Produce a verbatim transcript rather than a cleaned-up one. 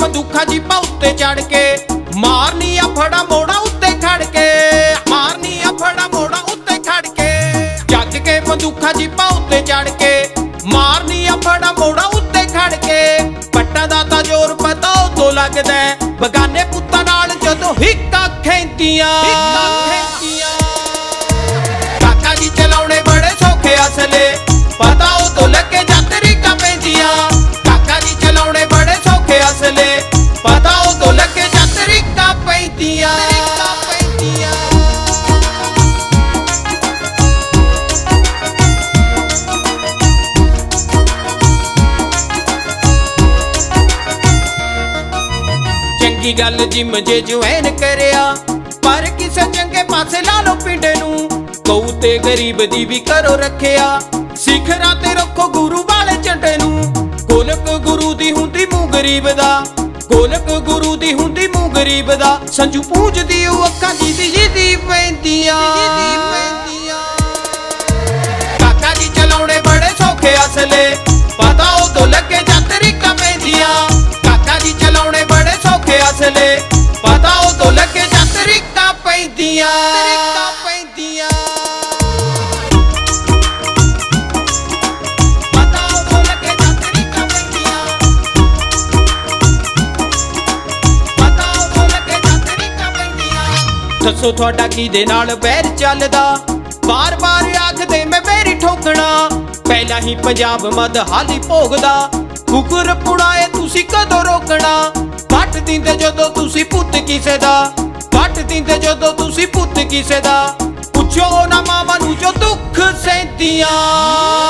बंदूखा जी पाउते चढ़ के मारनी आ फड़ा मोड़ा उत्ते खड़ के, मारनी आ फड़ा मोड़ा उत्ते खड़ के, जग के बंदूखा जी पाउते चढ़ के मारनी आ फड़ा मोड़ा उत्ते खड़ के। पट्टा दा ता जोर पता तो लगदा बगाने पुत्ता नाल जदों हिक्का खेंदियां। काका जी चलाउने बड़े सौखे असले पता तो लगे जा तरीका पेंदियां। काका जी चलाउने बड़े सौखे असले पता तो लगे जा तरीका पैंदियां। चंगी गल जी मजे ज्वाइन करया पर किसे चंगे पासे ला लो पिंडे नू। कौते गरीब दी भी करो रखया सिखरा ते रखो गुरु वाले झंडे नू। गोलक गुरु दी हुंदी मूं गरीब दा, गोलक गुरु दी हुंदी मूं गरीब दा। संजू पूजदी अक्खां जी दी दी पैंदियां। काका जी चलाउने बड़े सौखे असले पता तो लगे जा तरीका पैंदियां। काका जी चलाउने बड़े सौखे असले पता तो लगे जा तरीका पैंदियां। दसो थोड़ा की दे नाल बैर चलदा बार बार आखदे मैं बैरी ठोकना। पहला ही पंजाब मद हाली भोगदा कुकुर पुड़ाए तुसी कदों रोकना। पट दिंदे जदों तुसी पुत किसे दा, पट दिंदे जदों तुसी पुत किसे दा। पुछो ना मामा नू जो दुख सहदियां।